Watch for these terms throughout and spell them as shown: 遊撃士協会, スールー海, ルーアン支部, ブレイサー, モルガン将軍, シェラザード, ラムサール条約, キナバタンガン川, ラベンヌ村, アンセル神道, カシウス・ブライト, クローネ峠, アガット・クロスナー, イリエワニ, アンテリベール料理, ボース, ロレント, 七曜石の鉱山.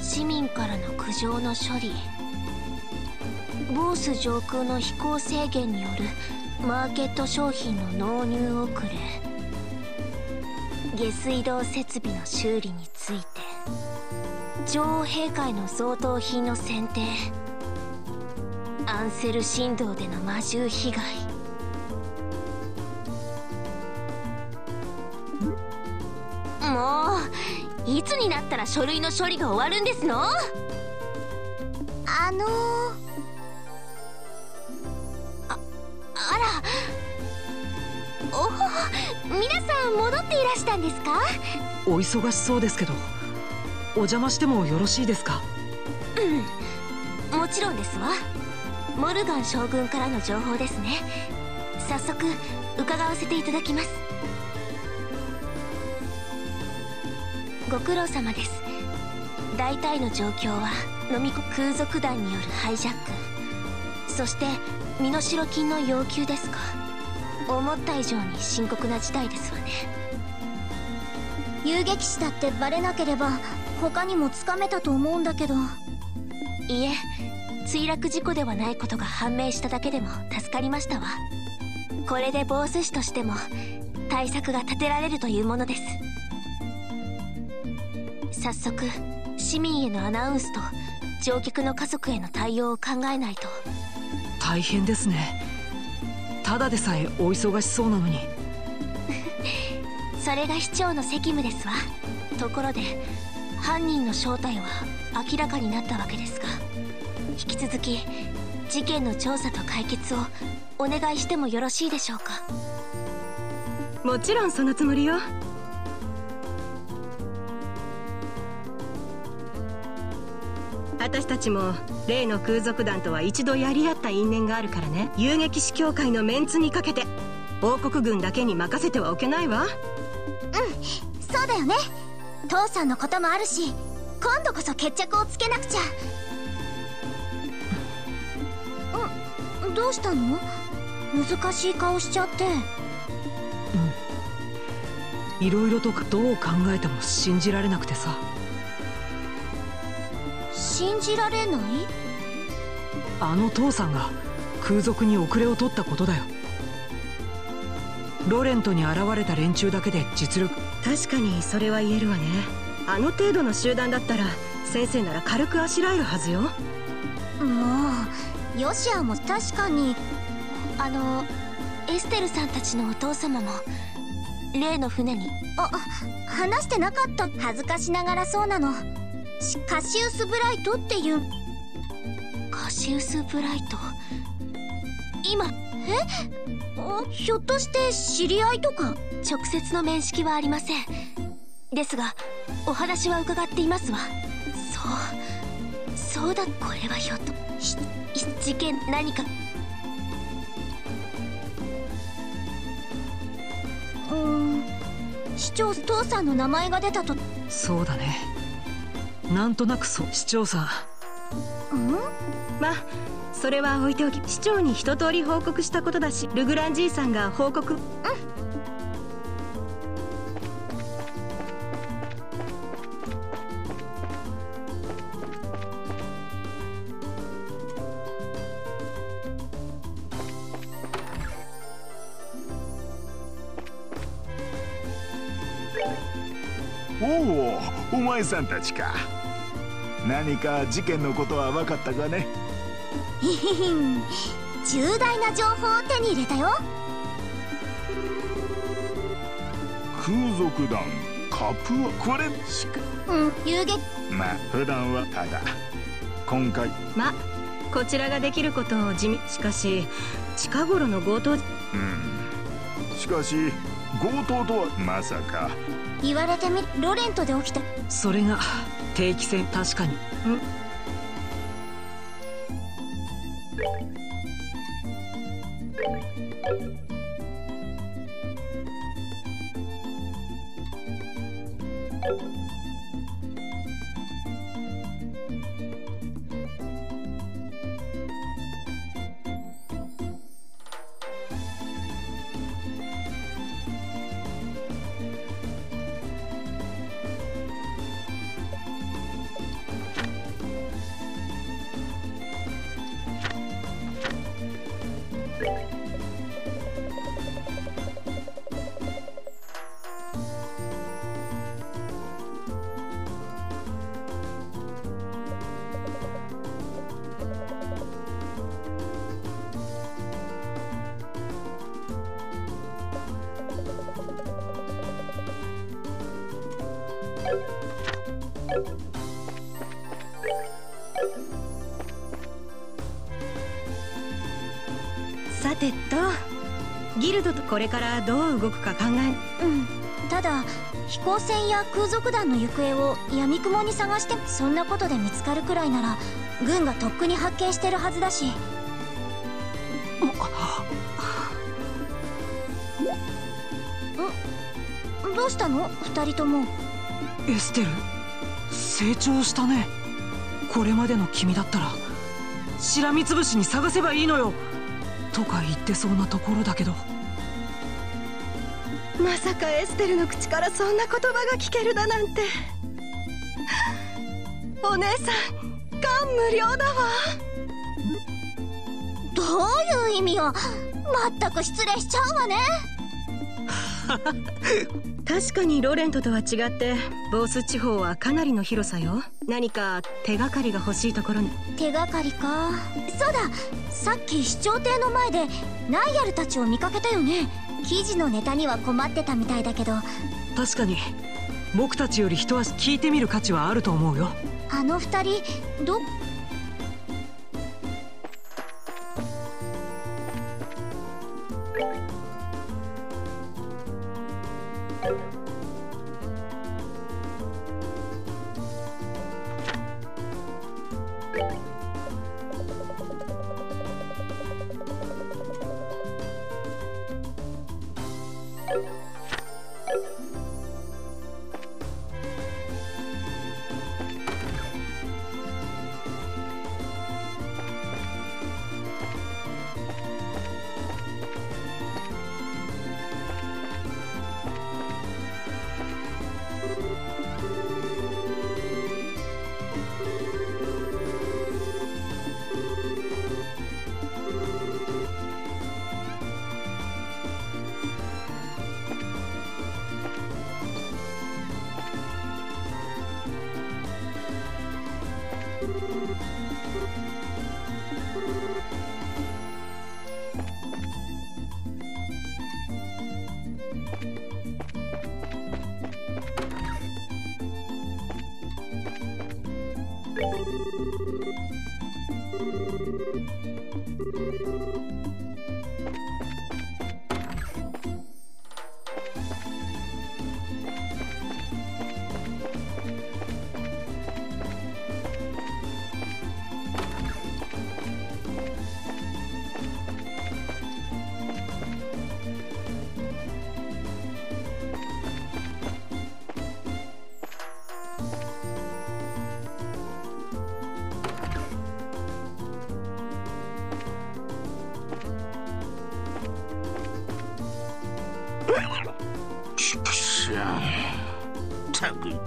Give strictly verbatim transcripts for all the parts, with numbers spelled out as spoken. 市民からの苦情の処理、ボース上空の飛行制限によるマーケット商品の納入遅れ、下水道設備の修理について、女王陛下への贈答品の選定、アンセル神道での魔獣被害。もういつになったら書類の処理が終わるんですの？あのー、ああら、おお、皆さん戻っていらしたんですか？お忙しそうですけどお邪魔してもよろしいですか？うん、もちろんですわ。モルガン将軍からの情報ですね。早速伺わせていただきます。ご苦労様です。大体の状況は飲み空賊団によるハイジャック、そして身代金の要求ですか。思った以上に深刻な事態ですわね。遊撃士だってバレなければ他にもつかめたと思うんだけど。いえ、墜落事故ではないことが判明しただけでも助かりましたわ。これでボース氏としても対策が立てられるというものです。早速市民へのアナウンスと乗客の家族への対応を考えないと。大変ですね。ただでさえお忙しそうなのに。それが市長の責務ですわ。ところで犯人の正体は明らかになったわけですが、引き続き事件の調査と解決をお願いしてもよろしいでしょうか？もちろんそのつもりよ。私たちも例の空賊団とは一度やり合った因縁があるからね。遊撃士協会のメンツにかけて王国軍だけに任せてはおけないわ。うん、そうだよね。父さんのこともあるし、今度こそ決着をつけなくちゃ。ん、どうしたの？難しい顔しちゃって。うん、いろいろとどう考えても信じられなくてさ。信じられない？あの父さんが空賊に遅れを取ったことだよ。ロレントに現れた連中だけで実力。確かにそれは言えるわね。あの程度の集団だったら先生なら軽くあしらえるはずよ。もうヨシアも確かに。あのエステルさんたちのお父様も例の船に。あ、話してなかった。恥ずかしながらそうなの。カシウス・ブライトっていう。カシウス・ブライト、今えひょっとして知り合いとか？直接の面識はありません。ですがお話は伺っていますわ。そうそうだ、これはひょっとし事件何か。うーん、市長父さんの名前が出たと。そうだね、なんとなくそう。市長さん。うん、まあそれは置いておき、市長に一通り報告したことだし、ルグランじいさんが報告。うん、おお、お前さんたちか。何か事件のことは分かったかね？重大な情報を手に入れたよ。空賊団カプーア、これしか。うん、遊撃。まあ普段はただ今回。まあこちらができることを地味。しかし近頃の強盗。うん、しかし強盗とはまさか。言われてみ、ロレントで起きた。それが定期船。確かに。うん、さてとギルドとこれからどう動くか考え、うんただ飛行船や空賊団の行方をやみくもに探して、そんなことで見つかるくらいなら軍がとっくに発見してるはずだし。どうしたのふたりとも。エステル成長したね。これまでの君だったらしらみつぶしに探せばいいのよとか言ってそうなところだけど、まさかエステルの口からそんな言葉が聞けるだなんて。お姉さん感無量だわ。どういう意味よ、全く失礼しちゃうわね。確かにロレントとは違ってボース地方はかなりの広さよ。何か手がかりが欲しいところに。手がかりか。そうだ、さっき市長邸の前でナイヤルたちを見かけたよね。記事のネタには困ってたみたいだけど。確かに僕たちより一足聞いてみる価値はあると思うよ。あの二人どっ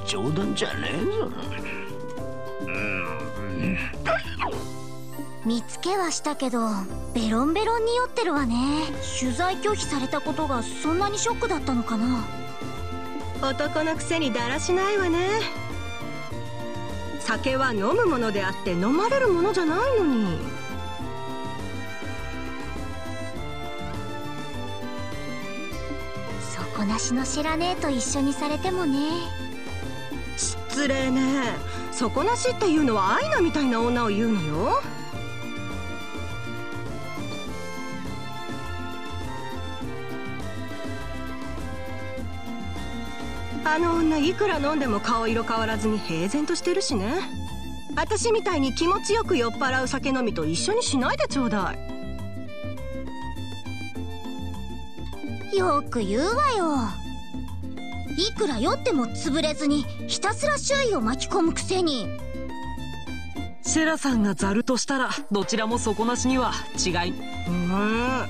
冗談じゃねえぞ。うん、見つけはしたけどベロンベロンに酔ってるわね。取材拒否されたことがそんなにショックだったのかな。男のくせにだらしないわね。酒は飲むものであって飲まれるものじゃないのに。底なしの知らねえと一緒にされてもね。失礼ね。底なしっていうのはアイナみたいな女を言うのよ。あの女いくら飲んでも顔色変わらずに平然としてるしね。私みたいに気持ちよく酔っ払う酒飲みと一緒にしないでちょうだい。よく言うわよ。いくら酔っても潰れずにひたすら周囲を巻き込むくせに。シェラさんがザルとしたらどちらも底なしには違い。うん、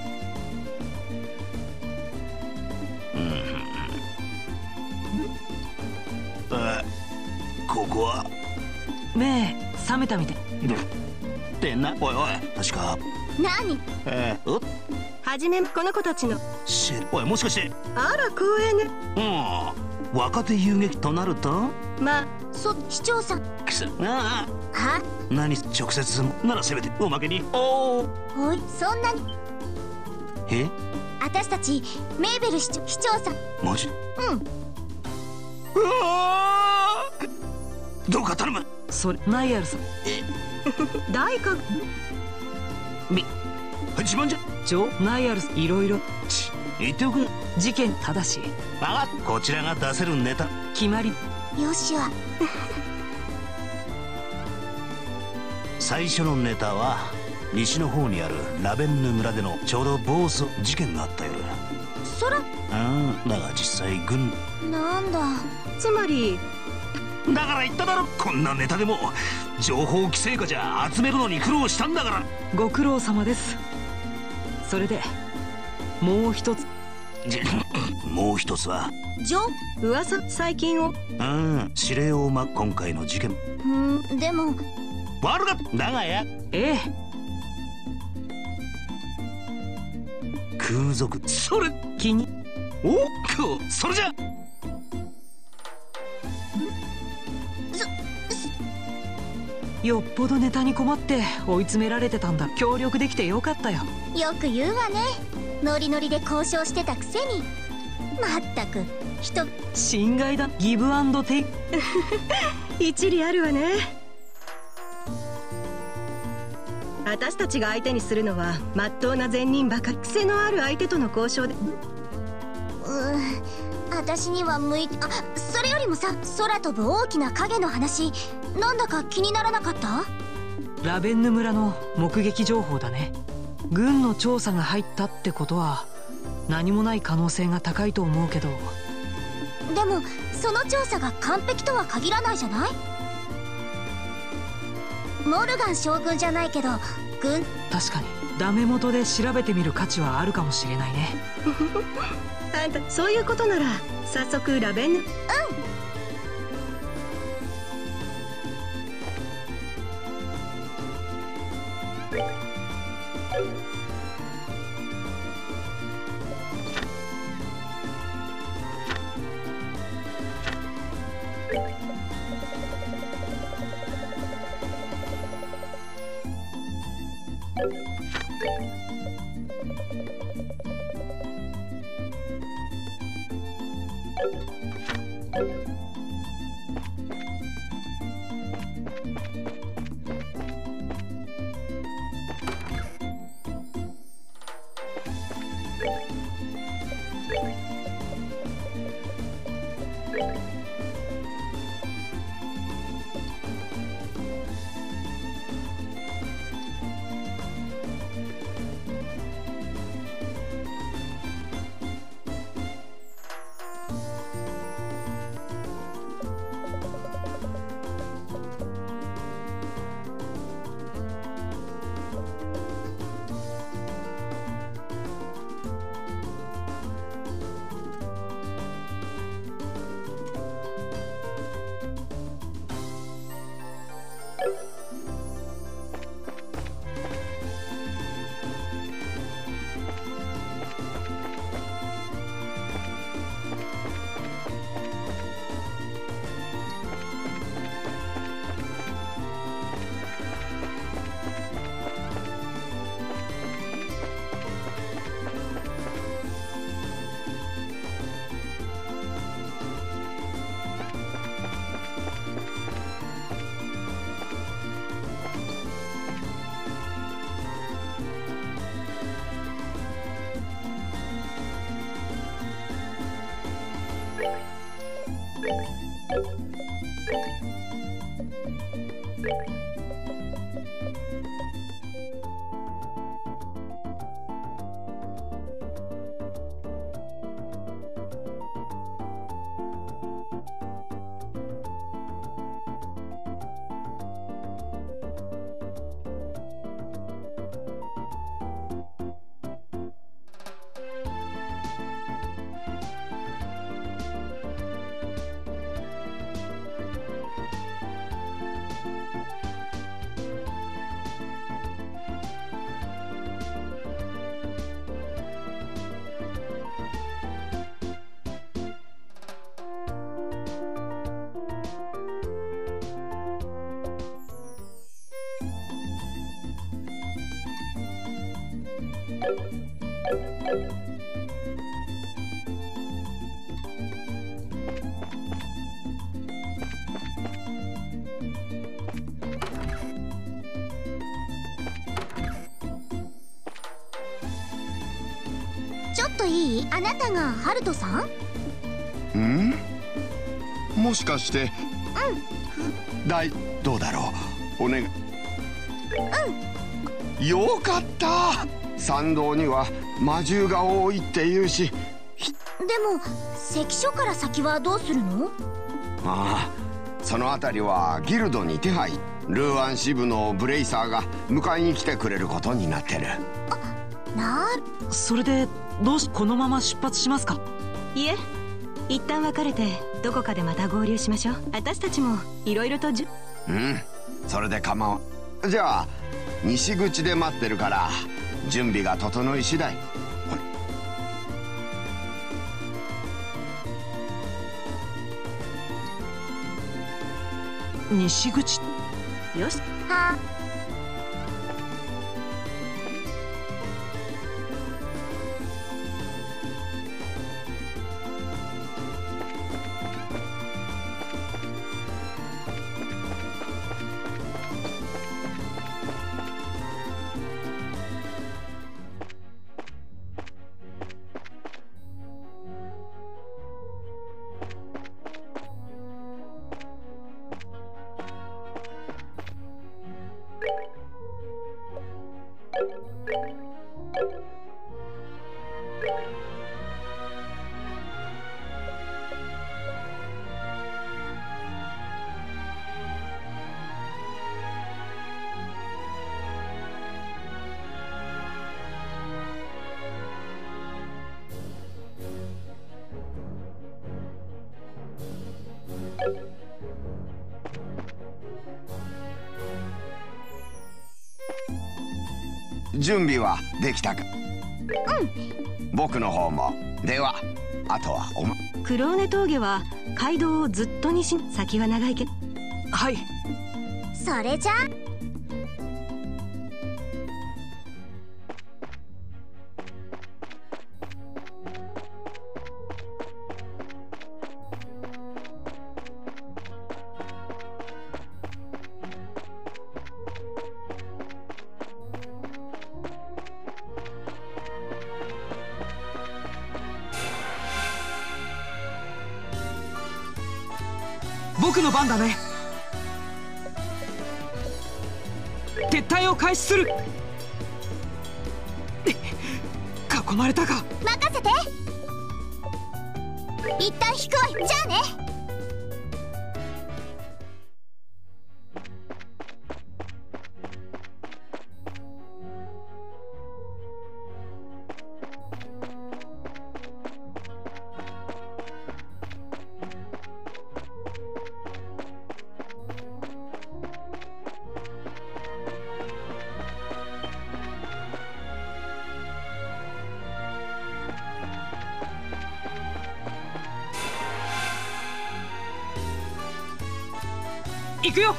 ここは目覚めたみたいってな。おいおい確か何、えー、おっはじめこの子たちのシェル。おいもしかしてあら光栄ね。うん、若手遊撃となるとまあそ市長さんくすああは何直接ならせめておまけにおおいそんなにえ私たちメーベル市長市長さんマジうんうわどうか頼む。それナイアルさん大かみ自分じゃジョナイアルさんいろいろち言っておく。事件正しいわかっこちらが出せるネタ決まりよしは最初のネタは西の方にあるラベンヌ村でのちょうど暴走事件があった夜。そらああだが実際軍なんだつまりだから言っただろこんなネタでも情報規制下じゃ集めるのに苦労したんだから。ご苦労様です。それでもう一つもう一つはジョン噂最近をうん司令をま今回の事件んでも悪かっただがやええ空賊それ気におっそれじゃよっぽどネタに困って追い詰められてたんだ。協力できてよかったよ。よく言うわねノリノリで交渉してたくせに。まったく人侵害だギブアンドテイク一理あるわね。私たちが相手にするのはまっとうな善人ばかり。癖のある相手との交渉でうん私には向いてあそれよりもさ空飛ぶ大きな影の話なんだか気にならなかった？ラベンヌ村の目撃情報だね。軍の調査が入ったってことは何もない可能性が高いと思うけど。でもその調査が完璧とは限らないじゃない。モルガン将軍じゃないけど軍確かにダメ元で調べてみる価値はあるかもしれないねあんたそういうことなら早速ラベンヌうんといい？あなたがハルトさん？ん？もしかして。うん。だい、どうだろう。お願い。うん。よかった。参道には魔獣が多いっていうし。でも関所から先はどうするの？ああ、その辺りはギルドに手配。ルーアン支部のブレイサーが迎えに来てくれることになってる。あ、なあ。それでどうしこのまま出発しますか？いえ、一旦別れてどこかでまた合流しましょう。私たちもいろいろとじゅうん、それで構わん。じゃあ西口で待ってるから準備が整い次第。西口よしは準備はできたか？うん。僕の方も。では、あとはおま。クローネ峠は街道をずっと西、先は長いけど。はい。それじゃあ。僕の番だね。撤退を開始する。囲まれたか。任せて。一旦引くわ。じゃあね。行くよ。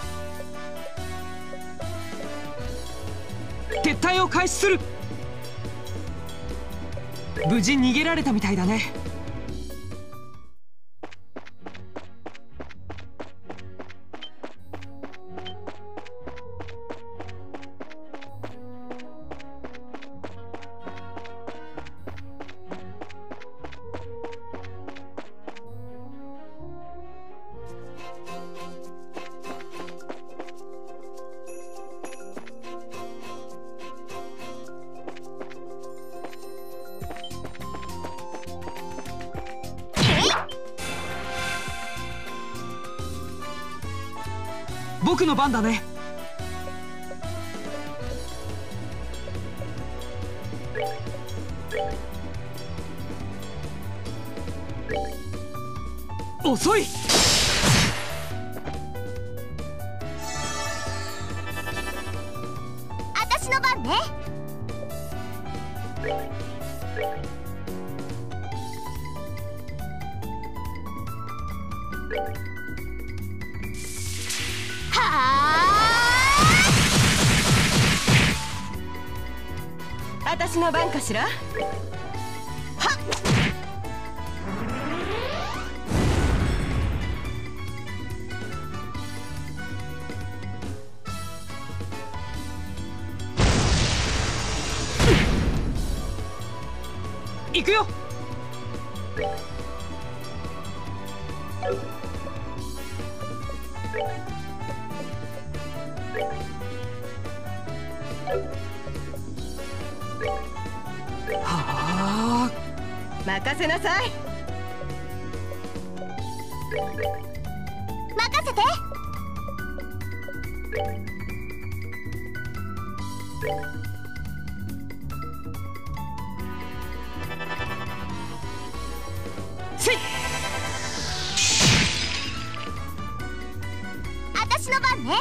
撤退を開始する。無事逃げられたみたいだね。僕の番だね。遅い。私の番ね。私の番かしら。はっ。くよ。はあ、任せなさい。任せて。せい。私の番ね。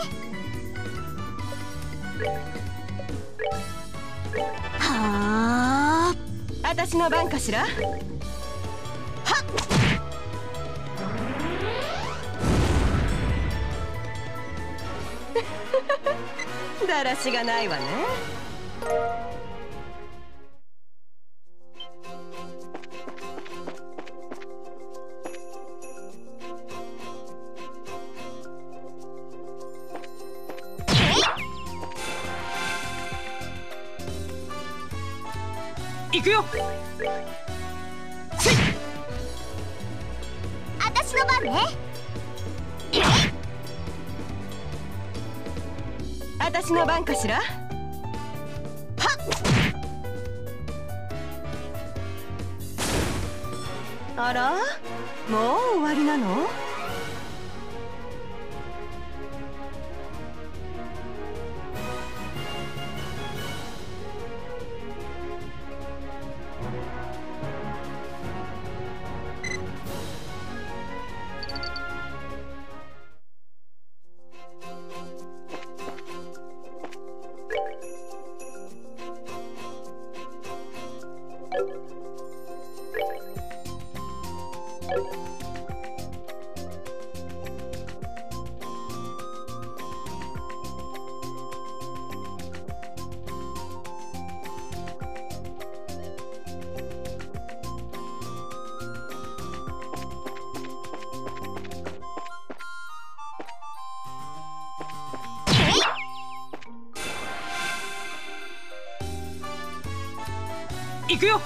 はあ、私の番かしら。だらしがないわね。いくよ。私の番ね。私の番かしら。はっ。あら、もう終わりなの？行くよ。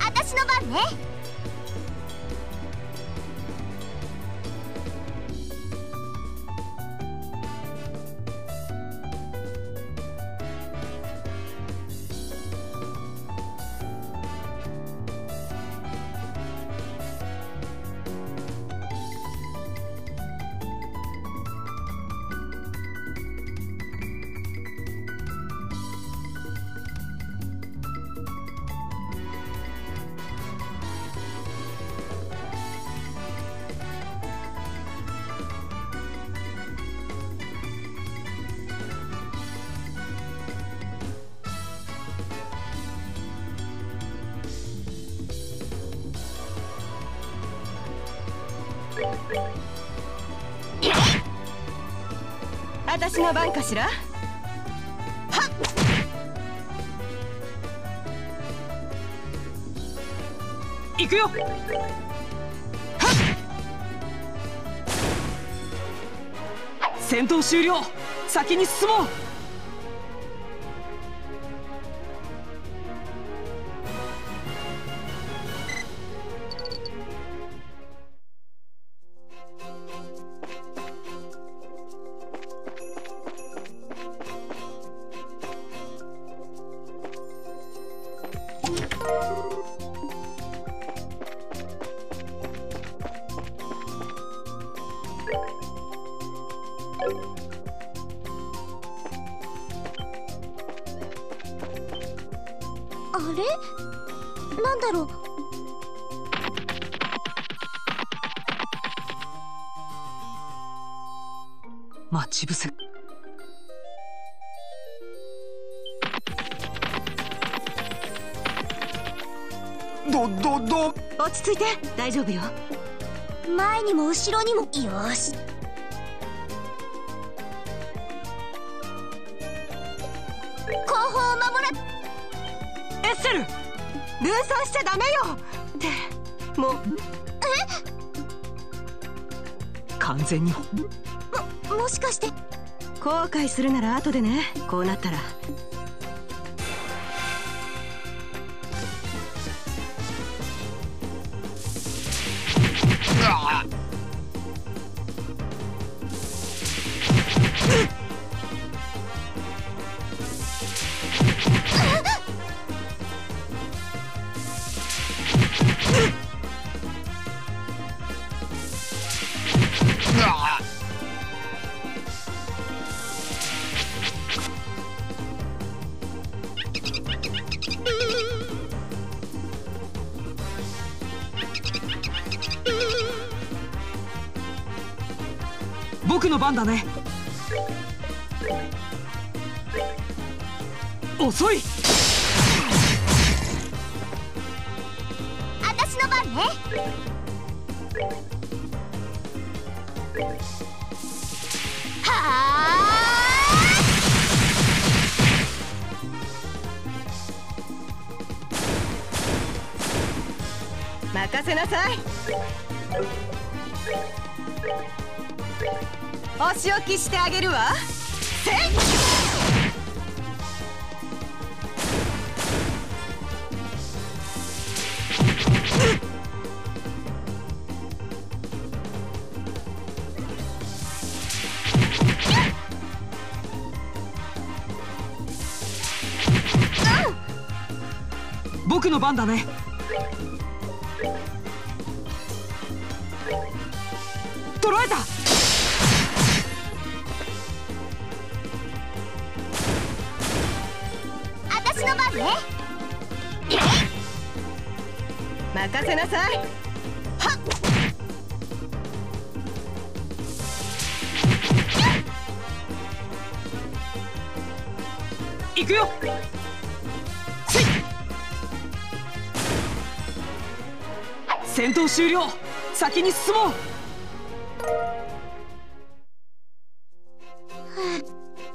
私の番ね。私の番かしら。はっ。行くよ。はっ。戦闘終了。先に進もう。あれ、なんだろう。待ち伏せ。どどど。落ち着いて、大丈夫よ。前にも後ろにも。よし。後方を守れ。エッセル、分散しちゃダメよってもう。え？完全に。ももしかして。後悔するなら後でね、こうなったら。僕の番だね。遅い。私の番ね。はー、任せなさい。お仕置きしてあげるわ。せい。僕の番だね。捕らえた。私の番ね。任せなさい。はっ。行くよ。戦闘終了。先に進も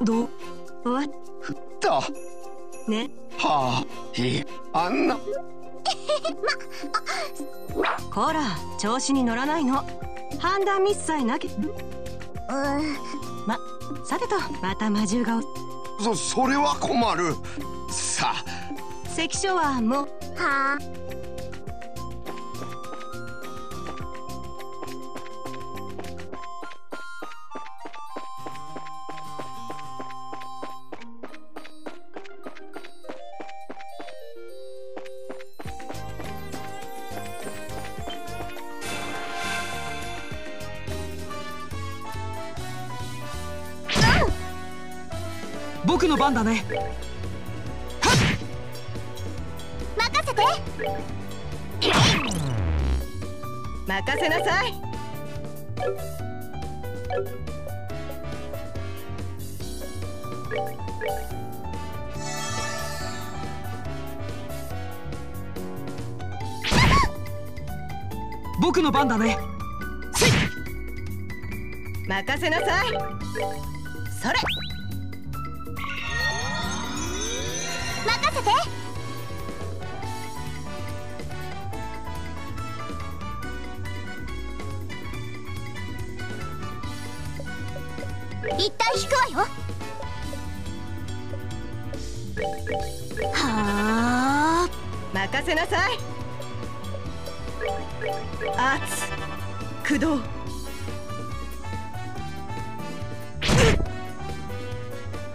う。どうわったね。はあ、いあんなこら、調子に乗らないの。判断ミスさえなけうんま、さてと、また魔獣がおそ、それは困る。さあ関所はもうはあ僕の番だね。はっ。任せて。任せなさい。僕の番だね。任せなさい。それ。任せて。一旦引くわよ。はあ、任せなさい。アーツ、駆動。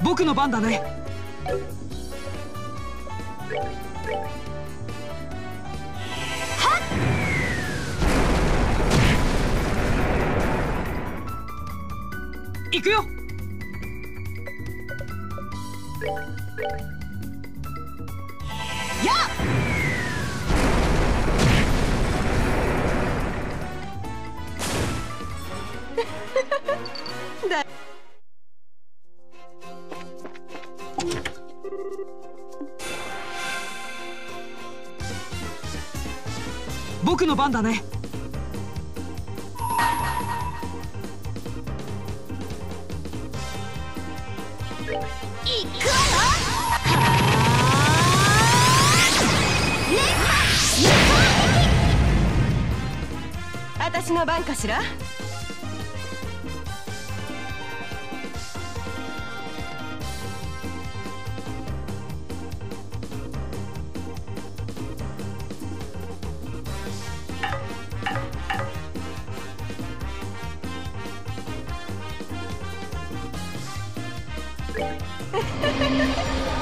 僕の番だね。行くよ。やっ。だ。僕の番だね。私の番かしら。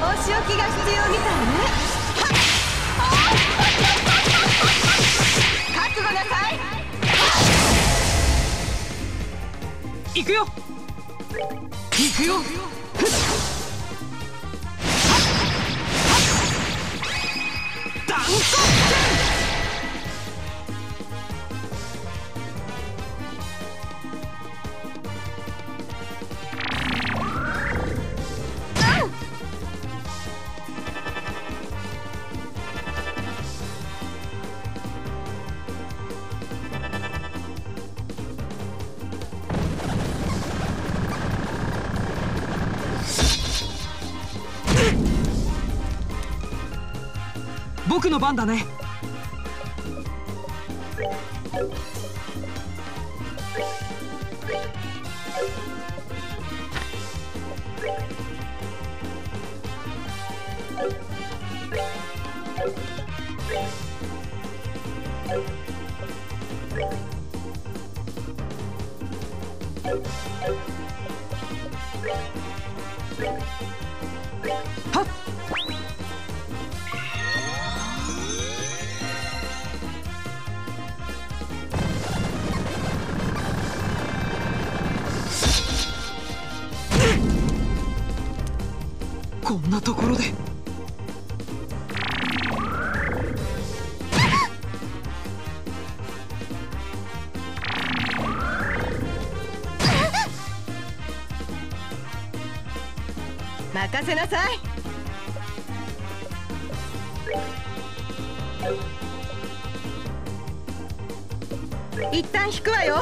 お仕置きが必要みたいね。覚悟なさい。行くよ。行くよ。断固して。僕の番だね。はっ。こんなところで。任せなさい。一旦引くわよ。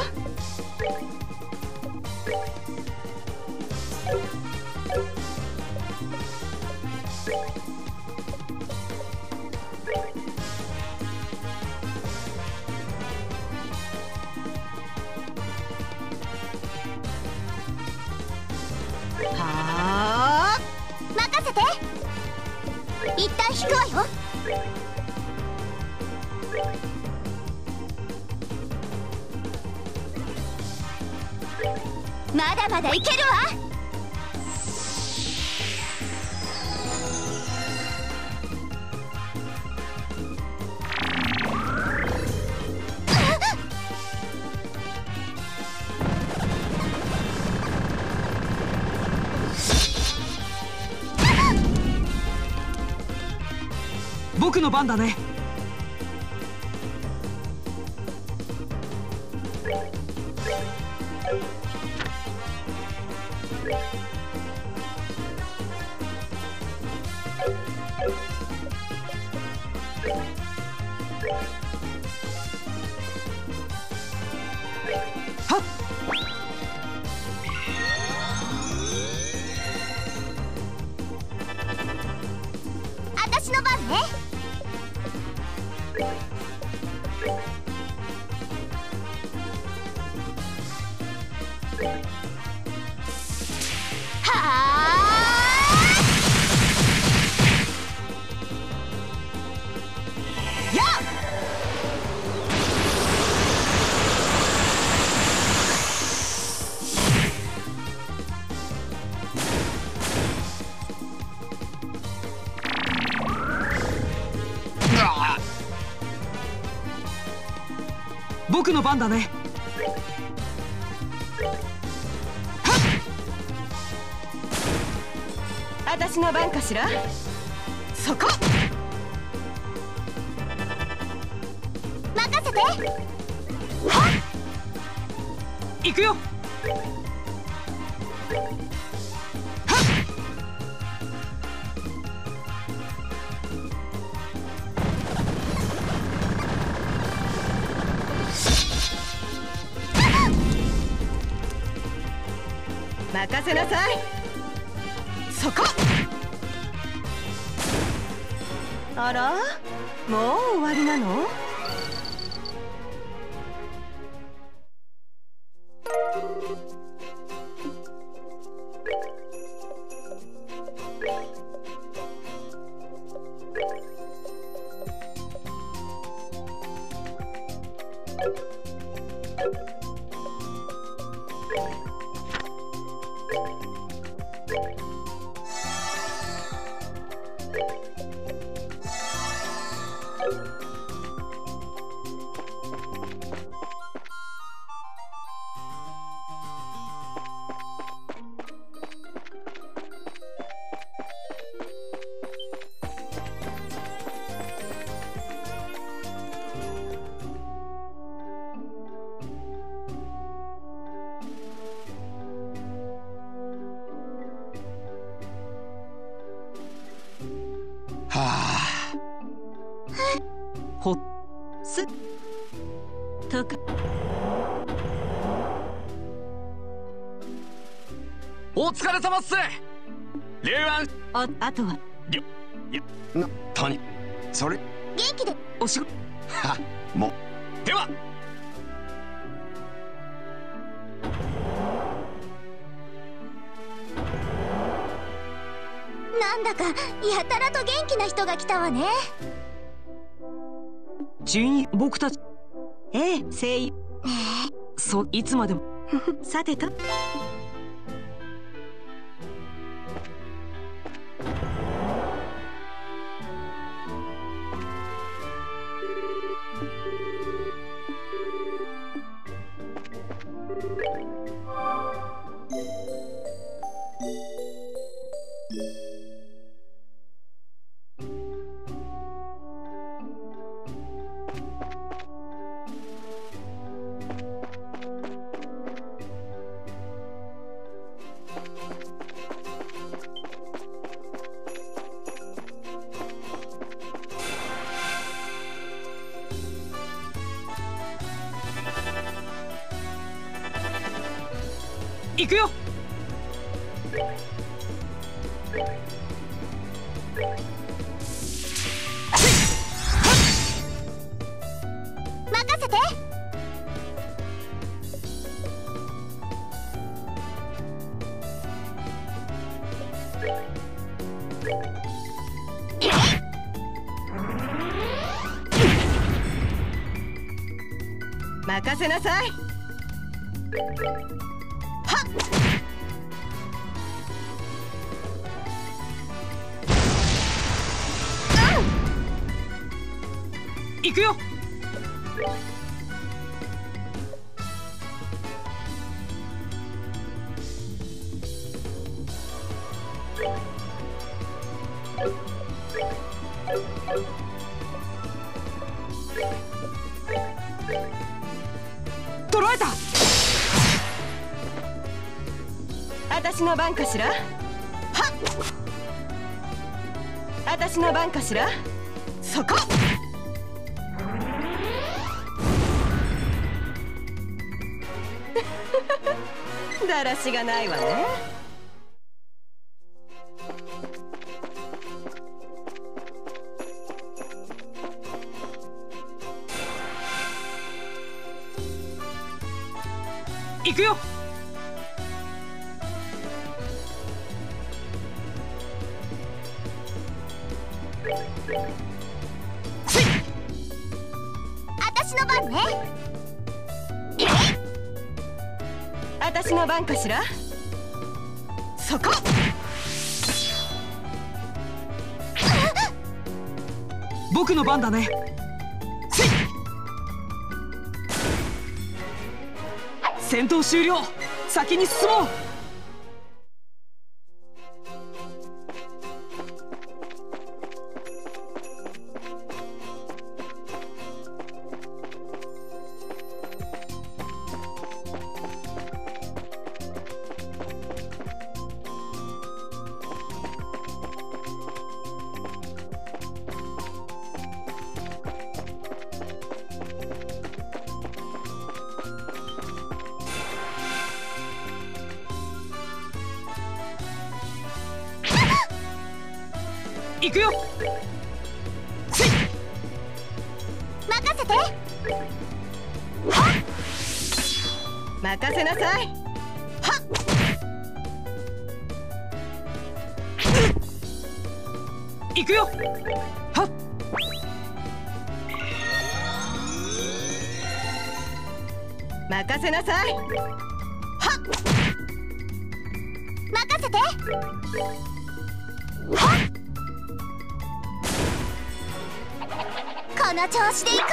はあ、任せて。一旦引くわよ。まだまだいけるわ。僕の番だね。はっ。私の番ね。僕の番だね。私の番かしら。そこ。任せて。はっ。行くよ。任せなさい。そこ。あら、もう終わりなの？ほっすとか。お疲れ様っす。龍安。あ、あとは。りょ、いや、な、たに、それ。元気でお仕事はもではなんだかやたらと元気な人が来たわね。順位僕たちええ誠意ねえそういつまでもさてと行くよ。任せて。任せなさい。行くよ。捕らえた。私の番かしら。はっ。私の番かしら。そこ。だらしがないわね。行くよ。私の番ね。私の番かしら。そこ。僕の番だね。戦闘終了。先に進もう。行くよ。任せて。任せなさい。はっ。行くよ。はっ。任せなさい。はっ。任せて。はっ。この調子でいくわよ。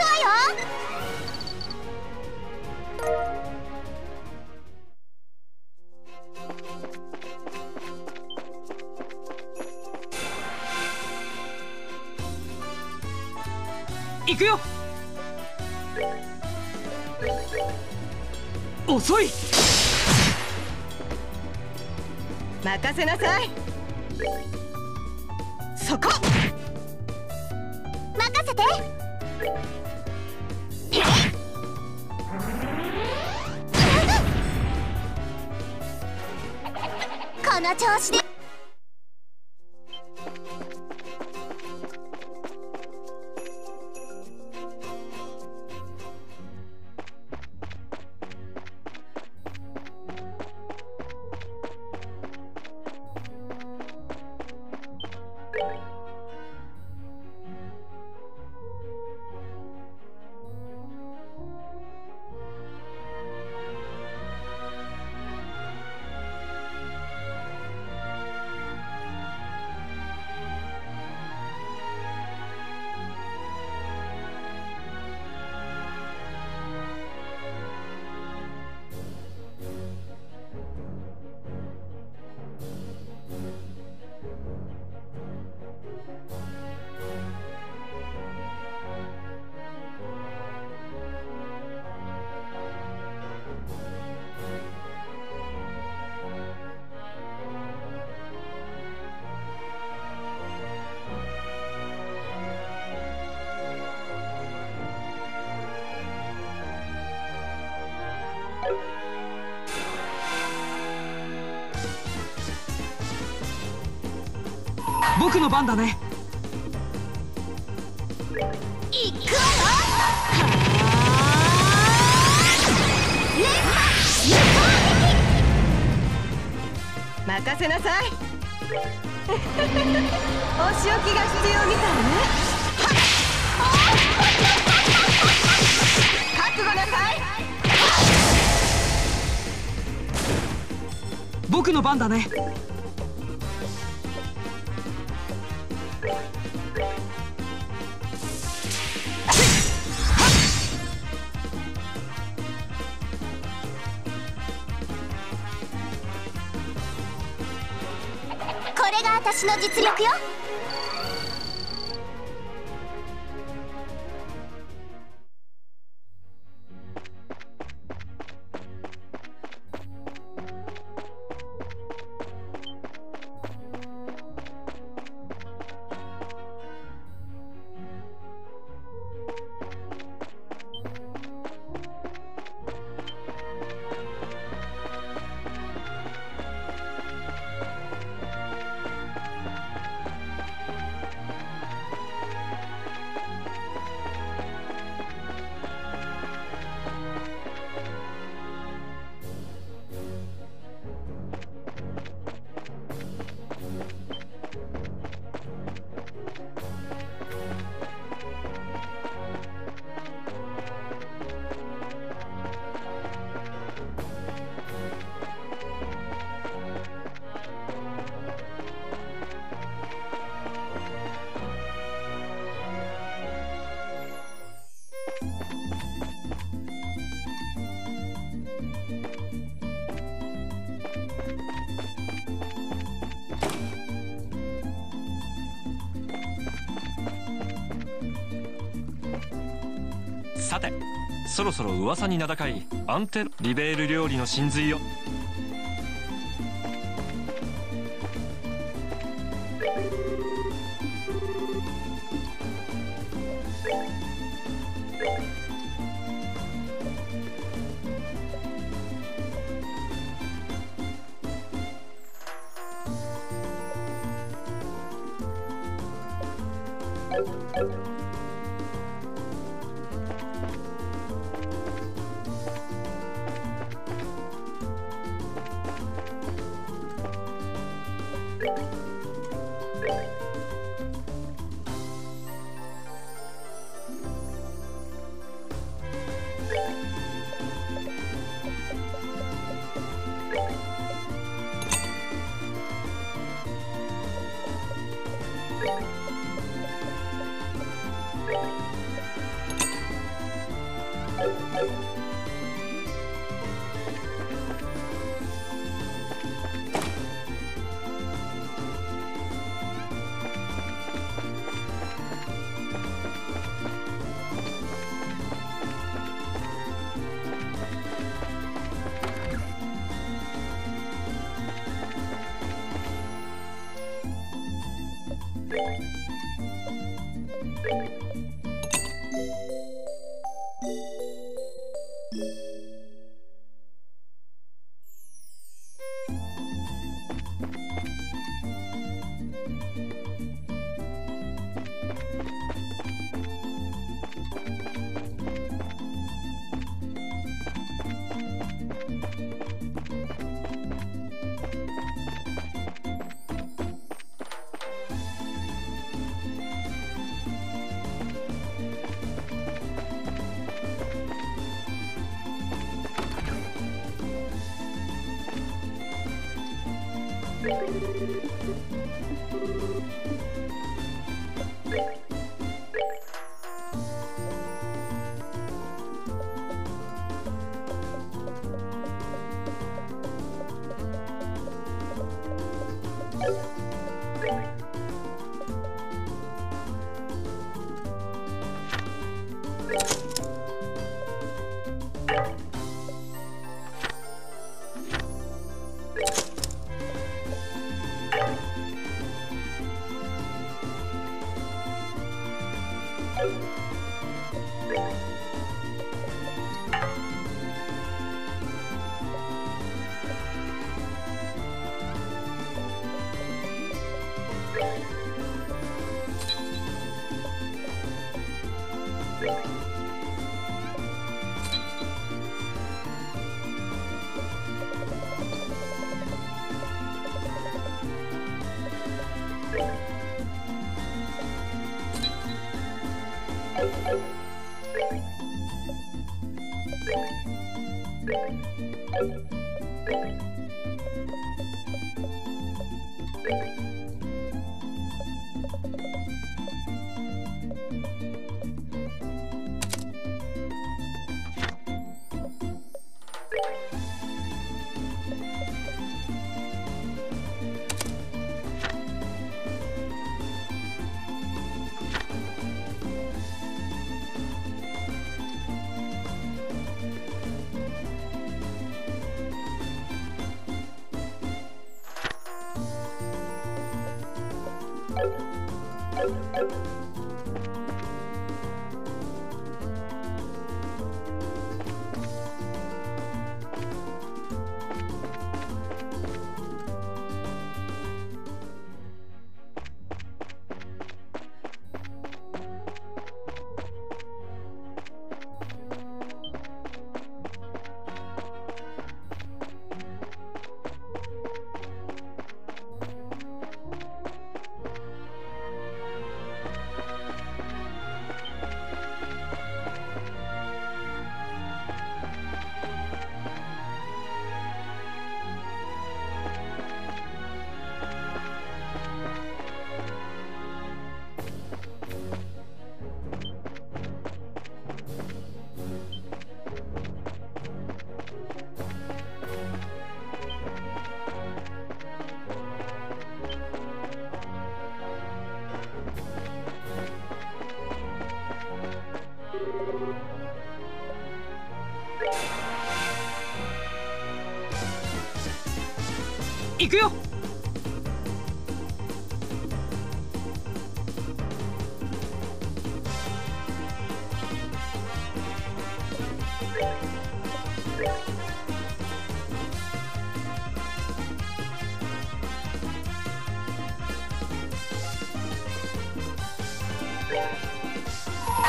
いくよ。遅い。任せなさい。そこ。任せて。この調子で。僕の番だね。いくわよ。任せなさい。お仕置きが必要みたいね。覚悟なさい。僕の番だね。これが私の実力よ。さて、そろそろ噂に名高いアンテリベール料理の真髄を。行くよ。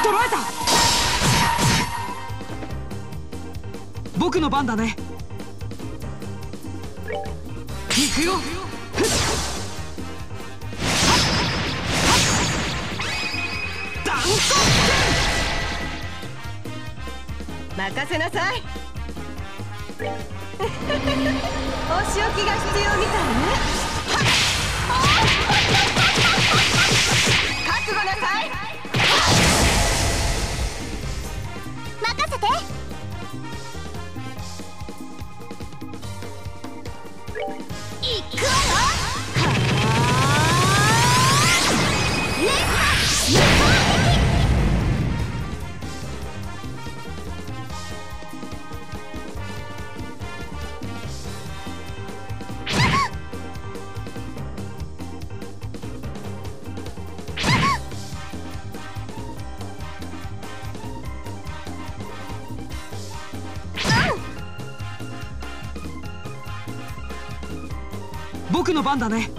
捕らえた。僕の番だね。行くよ。断固して任せなさい。お仕置きが必要みたいね。覚悟なさい。任せて。僕の番だね。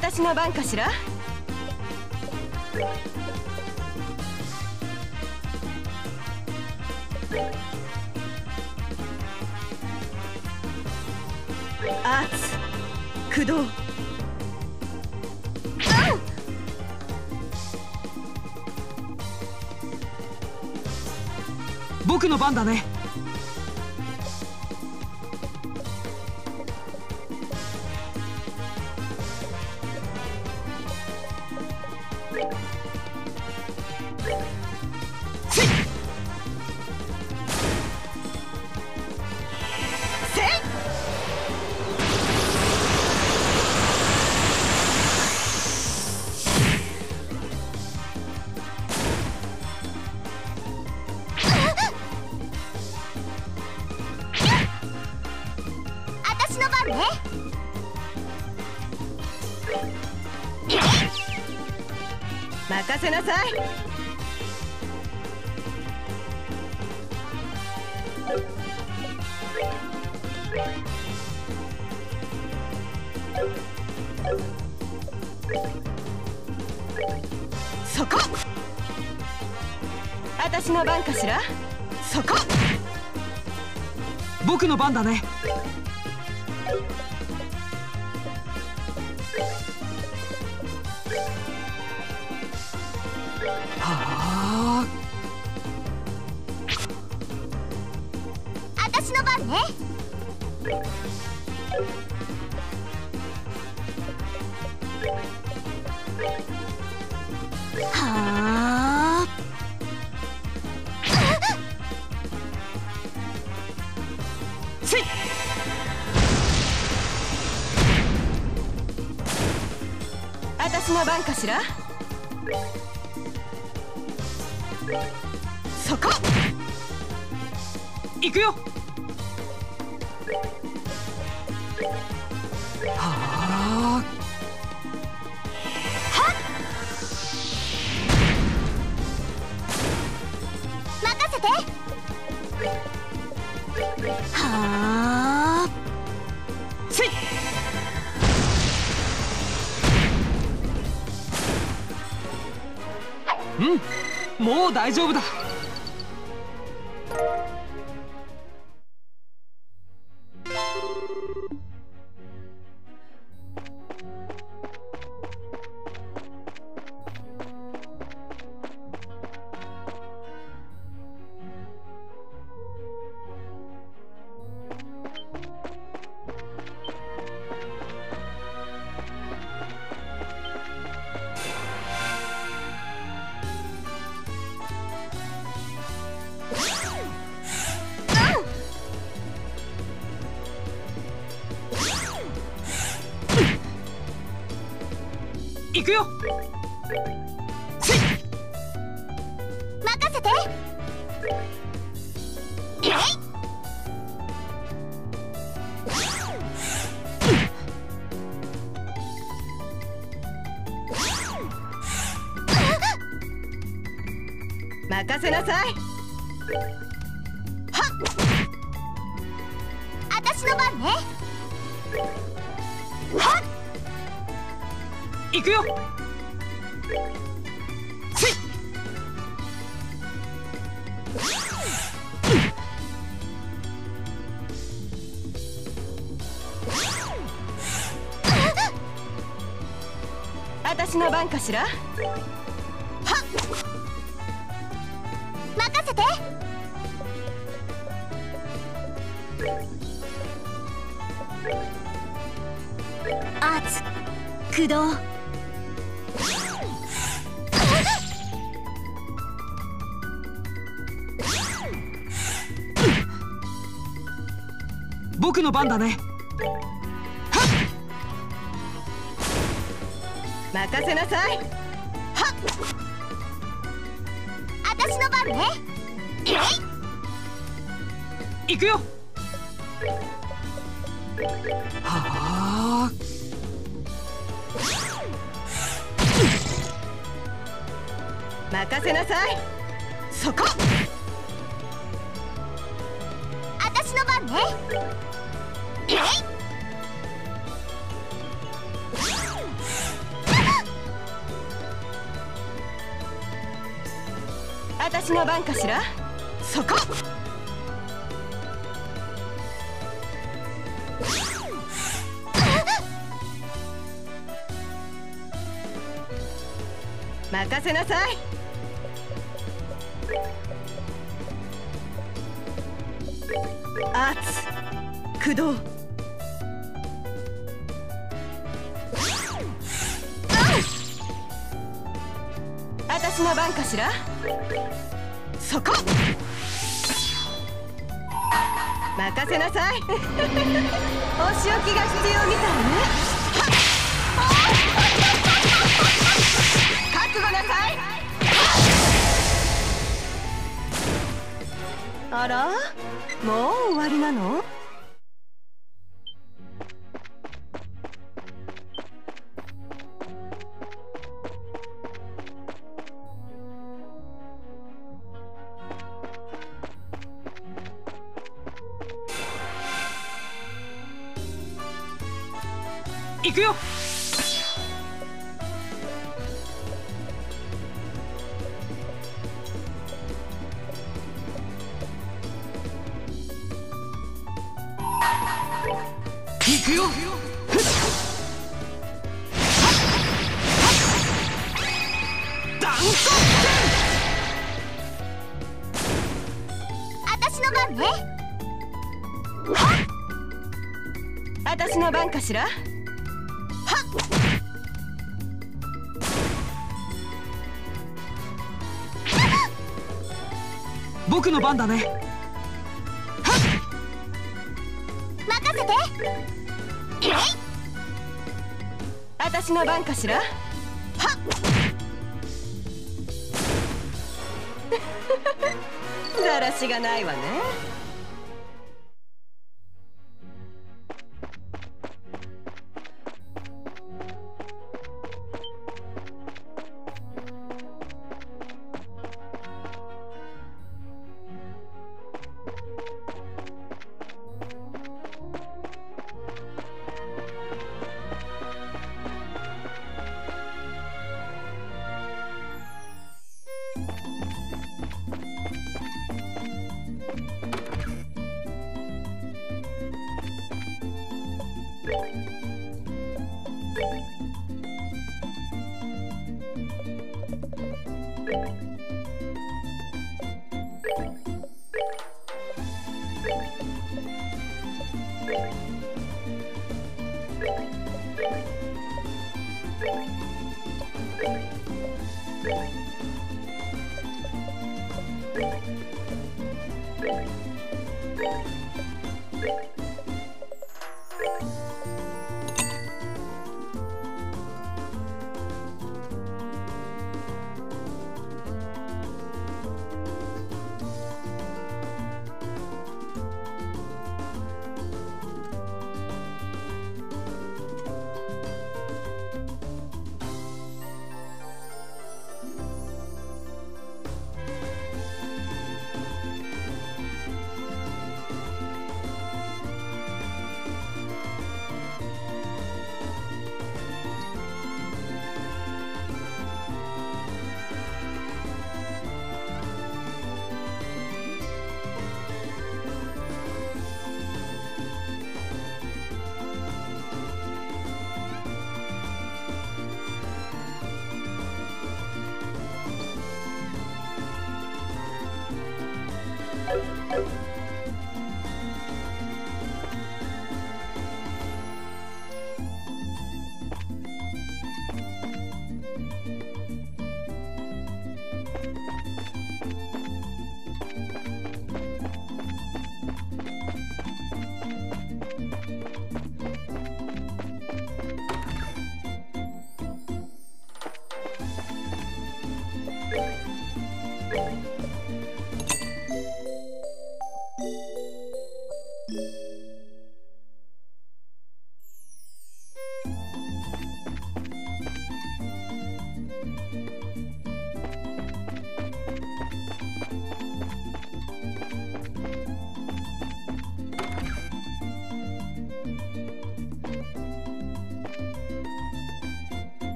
私の番かしら。アーツ、駆動、僕の番だね。ね。任せなさい。そこ。私の番かしら。そこ。僕の番だね。はあ。私の番ね。はあ。つい。私の番かしら。そこ。行くよ。はあ。はっ。任せて。はあ。つい。うん。もう大丈夫だ。行くよ。つい。任せて。えい。任せなさい。はっ。私の番ね。はっ。行くよ。つい。私の番かしら。はっ。任せて。あつくどう。僕の番だね。任せなさい。はっ。私の番ね。えい。行くよ。はあ。任せなさい。そこ。私の番ね。えい。私の番かしら。そこ。任せなさい。あつくどう。私の番かしら。そこ。任せなさい。お仕置きが必要みたいね。覚悟なさい。あら、もう終わりなの？行くよ。行くよ。ダントツ。私の番ね。私の番かしら。僕の番だね。任せて。えい。私の番かしら。はっ。だらしがないわね。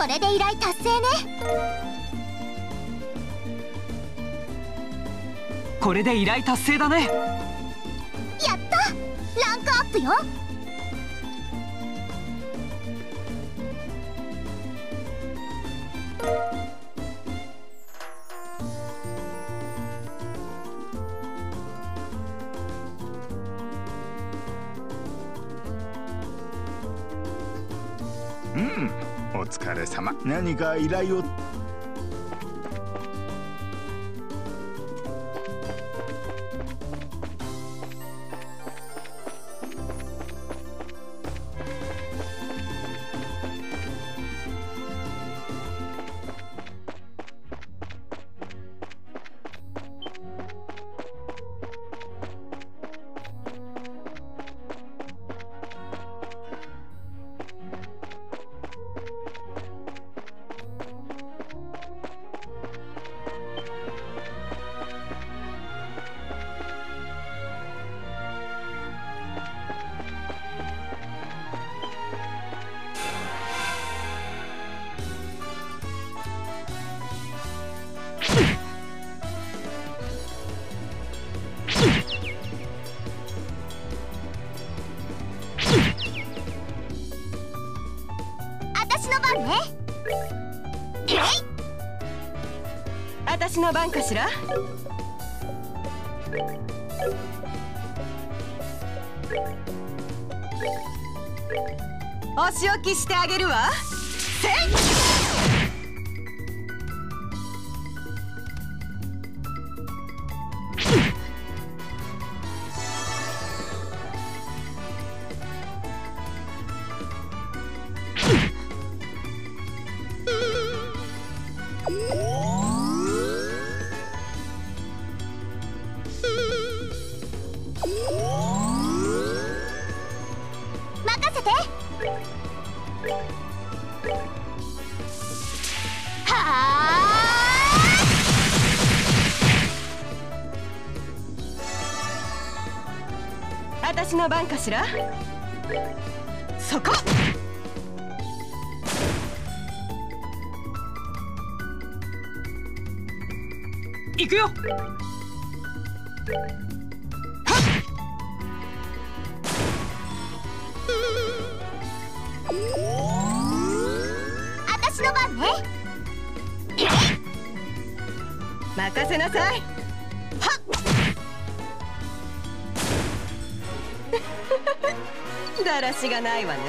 これで依頼達成ね。これで依頼達成だね。やった、ランクアップよ。うん、お疲れ様。何か依頼を。私の番かしら。お仕置きしてあげるわ。せい！私の番かしら。そこ。行くよ。私の番ね。任せなさい。だらしがないわね。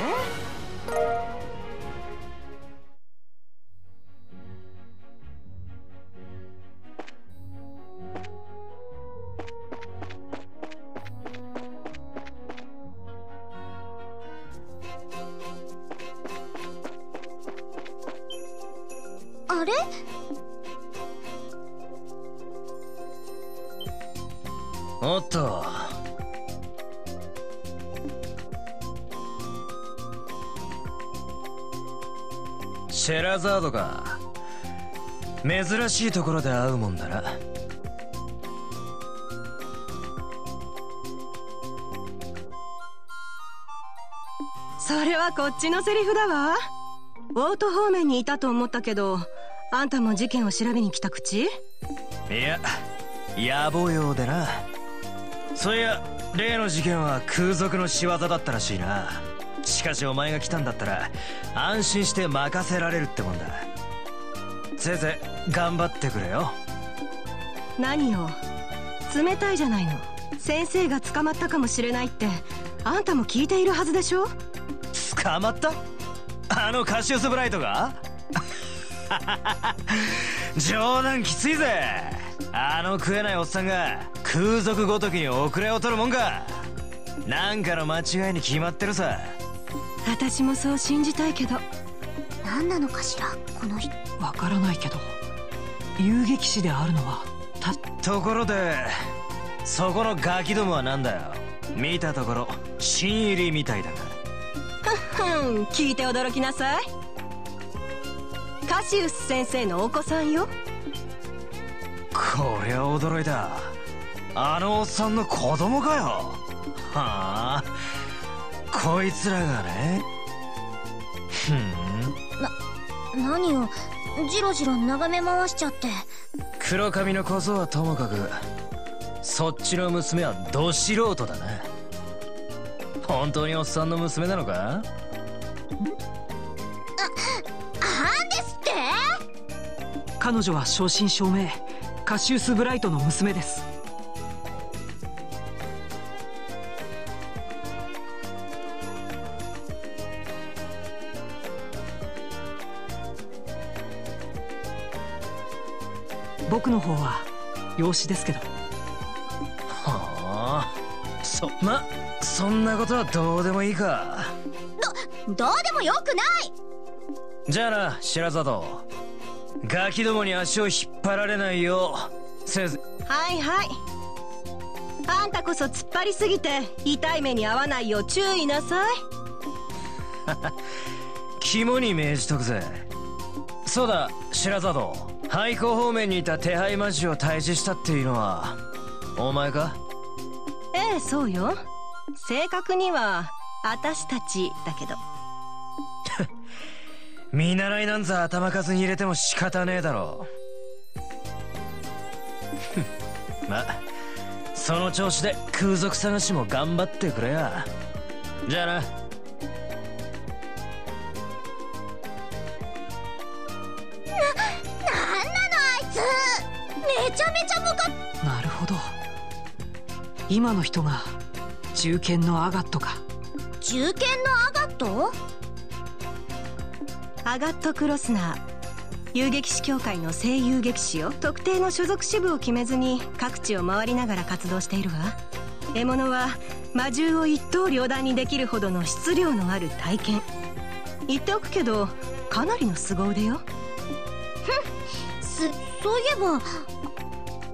あれ？おっと。シェラザードか。珍しいところで会うもんだな。それはこっちのセリフだわ。オート方面にいたと思ったけど、あんたも事件を調べに来た口？いや、野暮用でな。そういや、例の事件は空賊の仕業だったらしいな。しかしお前が来たんだったら安心して任せられるってもんだ。せいぜい頑張ってくれよ。何よ、冷たいじゃないの。先生が捕まったかもしれないってあんたも聞いているはずでしょ。捕まった？あのカシウス・ブライトが冗談きついぜ。あの食えないおっさんが空賊ごときに遅れを取るもんか。なんかの間違いに決まってるさ。私もそう信じたいけど。何なのかしらこの人。わからないけど遊撃士であるのはた。ところでそこのガキどもは何だよ。見たところ新入りみたいだが。ふふん、聞いて驚きなさい。カシウス先生のお子さんよ。こりゃ驚いた。あのおっさんの子供かよ。はあ、こいつらがね。ふんな、何をジロジロ眺め回しちゃって。黒髪の小僧はともかくそっちの娘はど素人だな。本当におっさんの娘なのか？あ、なんですって？彼女は正真正銘カシウス・ブライトの娘です。僕の方は養子ですけど。はあ、そまそんなことはどうでもいいか。どどうでもよくない。じゃあな白里、ガキどもに足を引っ張られないようせず。はいはい。あんたこそ突っ張りすぎて痛い目に遭わないよう注意なさい。肝に銘じとくぜ。そうだ白里、廃校方面にいた手配魔獣を退治したっていうのはお前か？ええ、そうよ。正確には私たちだけど。見習いなんざ頭数に入れても仕方ねえだろう。ま、その調子で空賊探しも頑張ってくれや。じゃあな。めちゃめちゃ向かっなるほど、今の人が銃剣のアガットか。銃剣のアガット？アガット・クロスナー、遊撃士協会の聖遊撃士よ。特定の所属支部を決めずに各地を回りながら活動しているわ。獲物は魔獣を一刀両断にできるほどの質量のある体験。言っておくけどかなりの凄腕よ。ふん、す、そういえば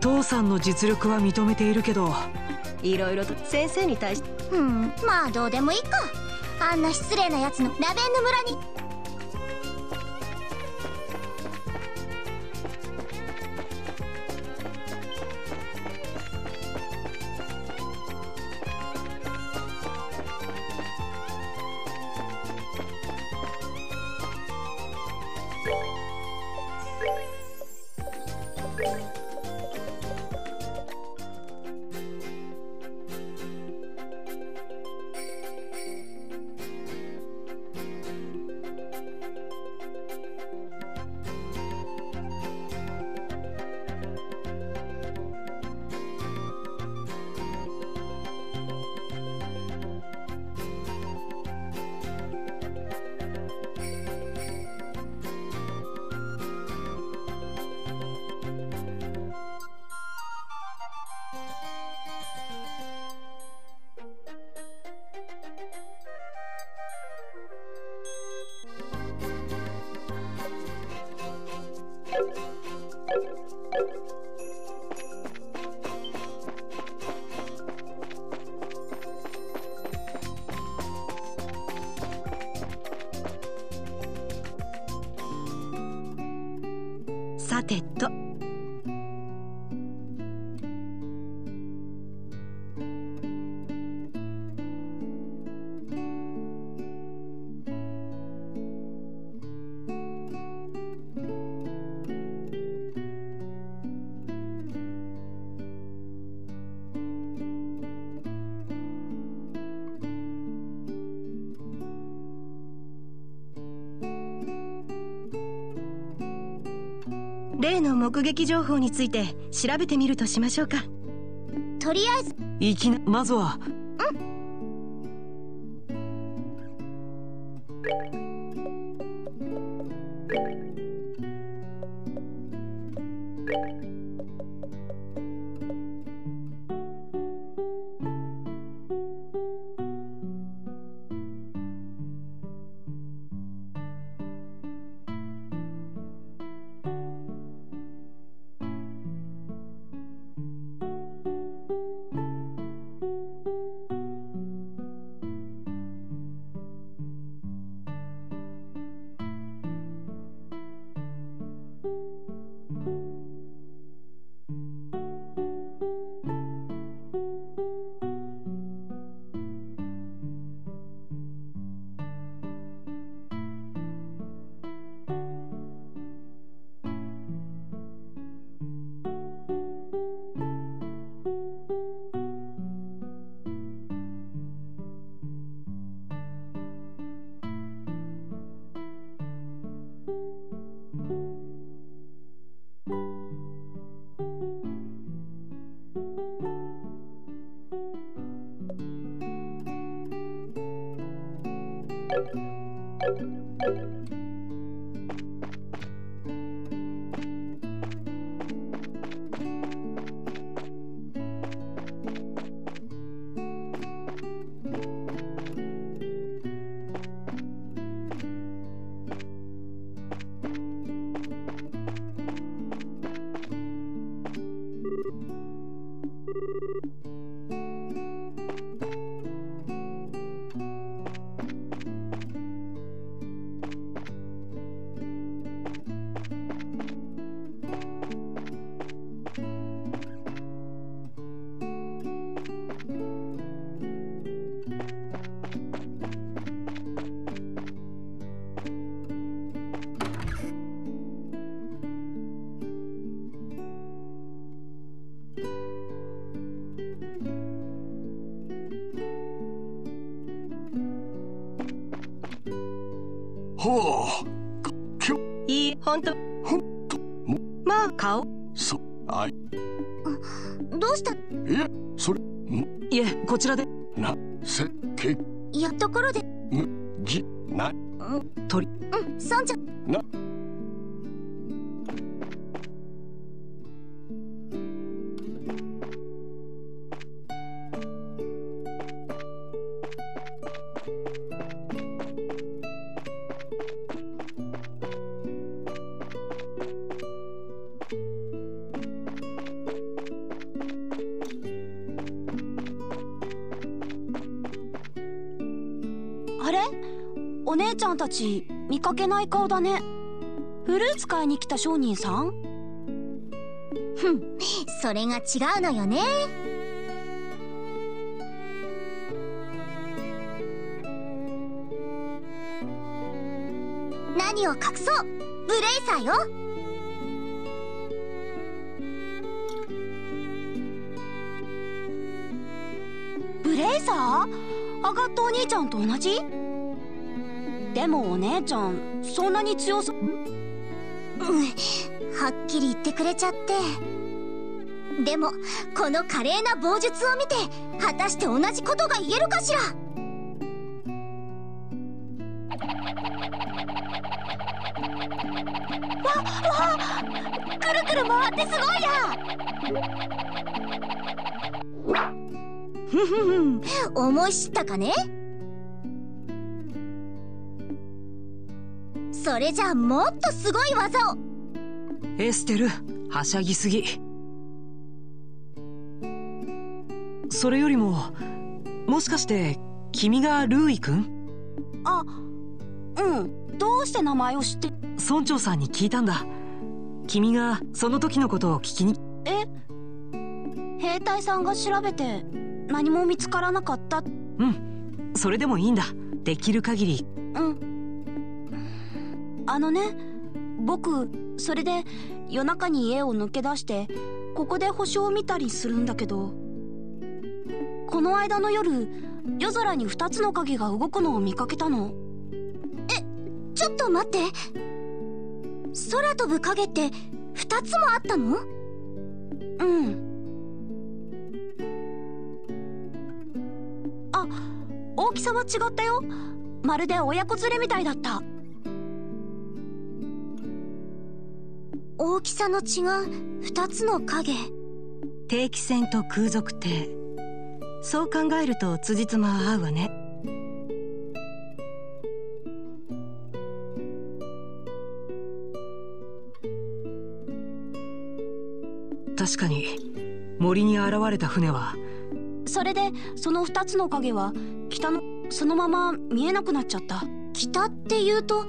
父さんの実力は認めているけど、いろいろと先生に対してうん、まあどうでもいいか。あんな失礼なやつのラベンヌ村に。さてと、例の目撃情報について調べてみるとしましょうか。とりあえずいきなまずはうんいい、ほんとほんとまあ顔そはい。どうした？え、それ、ん？いえ、こちらで。な、せ、け。いや、ところで。む、ぎ、な。うん、鳥。うん、さんちゃん。な。お姉ちゃんたち見かけない顔だね。フルーツ買いに来た商人さん？ふん、それが違うのよね。何を隠そう、ブレイサーよ。ブレイサー？アガットお兄ちゃんと同じ？でもお姉ちゃんそんなに強さ、うん、はっきり言ってくれちゃって。でもこの華麗な棒術を見て、果たして同じことが言えるかしら。わわ、くるくる回ってすごいや。ふふふ、思い知ったかね。それじゃあもっとすごい技を。エステル、はしゃぎすぎ。それよりも、もしかして君がルーイ君？あ、うん。どうして名前を知って？村長さんに聞いたんだ。君がその時のことを聞きに。え、兵隊さんが調べて何も見つからなかった。うん、それでもいいんだ、できる限り。うん、あのね、僕それで夜中に家を抜け出してここで星を見たりするんだけど、この間の夜、夜空にふたつの影が動くのを見かけたの。え、ちょっと待って、空飛ぶ影ってふたつもあったの？うん。あ、大きさは違ったよ。まるで親子連れみたいだった。大きさの違うふたつの影。定期船と空賊艇、そう考えると辻褄は合うわね。確かに森に現れた船は。それでそのふたつの影は北の、そのまま見えなくなっちゃった。北っていうと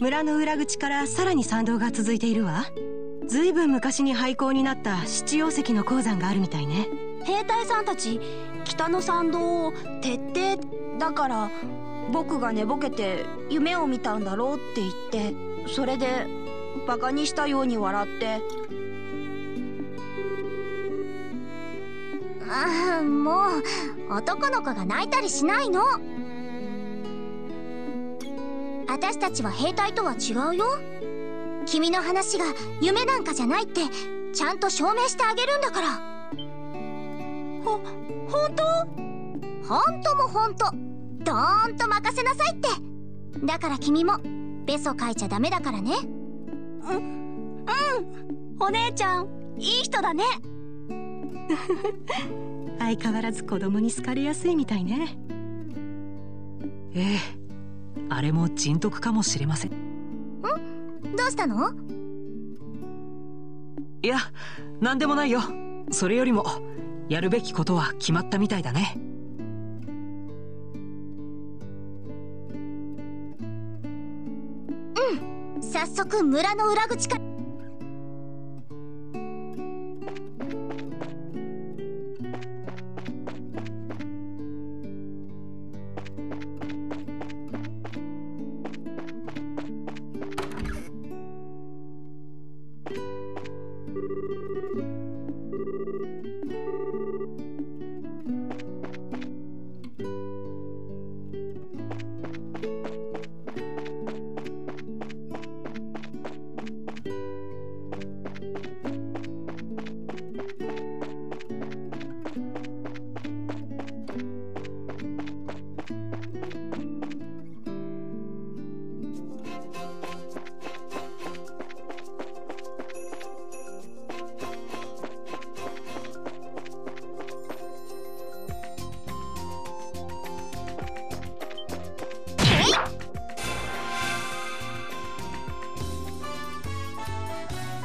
村の裏口からさらに山道が続いているわ。ずいぶん昔に廃校になった七曜石の鉱山があるみたいね。兵隊さんたち北の山道を徹底だから、僕が寝ぼけて夢を見たんだろうって言って、それでバカにしたように笑って。ああ、もう男の子が泣いたりしないの。私たちは兵隊とは違うよ。君の話が夢なんかじゃないってちゃんと証明してあげるんだから。ほ、本当？本当も本当、どーんと任せなさいって。だから君もベソ書いちゃダメだからね。うん、うん、お姉ちゃんいい人だね。相変わらず子供に好かれやすいみたいね。ええ、あれも人徳かもしれません。ん？どうしたの？いや、なんでもないよ。それよりもやるべきことは決まったみたいだね。うん、早速村の裏口から。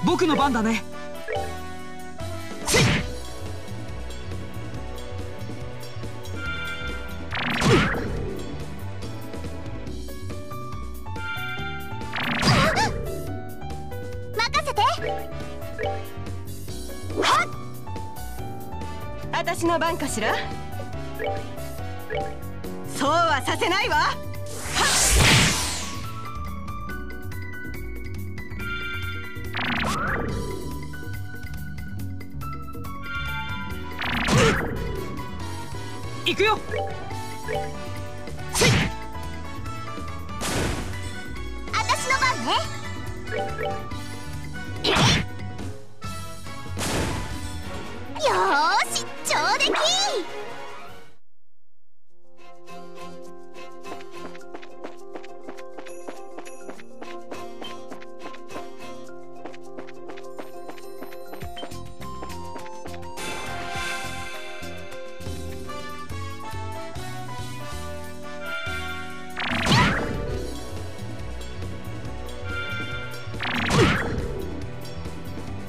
僕の番だね。私の番かしら。そうはさせないわ。はっ、行くよ。私の番ね。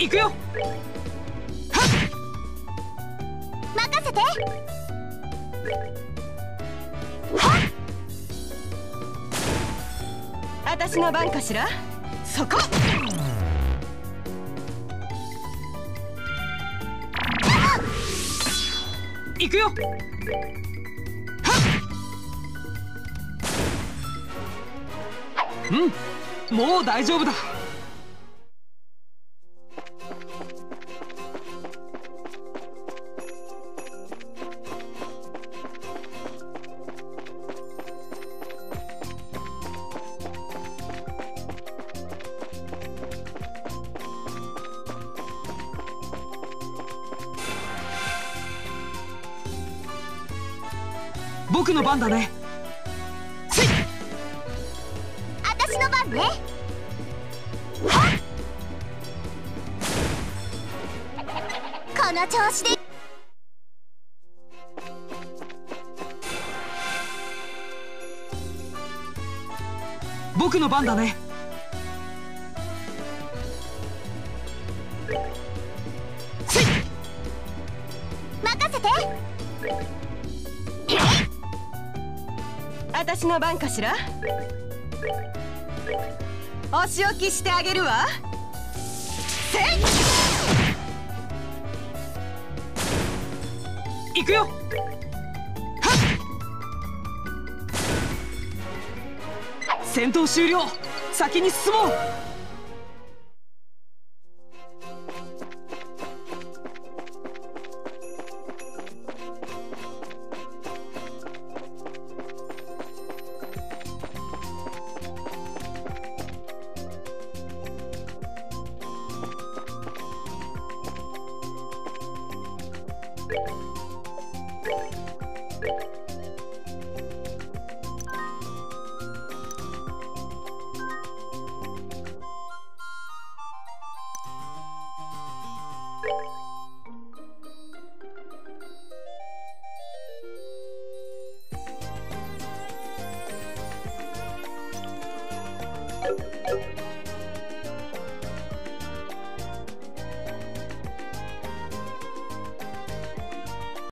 行くよ。任せて。私の番かしら。そこ。行くよ。うん、もう大丈夫だ。僕の番だね。私の番ね。この調子で。僕の番だね。任せて。私の番かしら。お仕置きしてあげるわ。せい。行くよ。はっ。戦闘終了。先に進もう。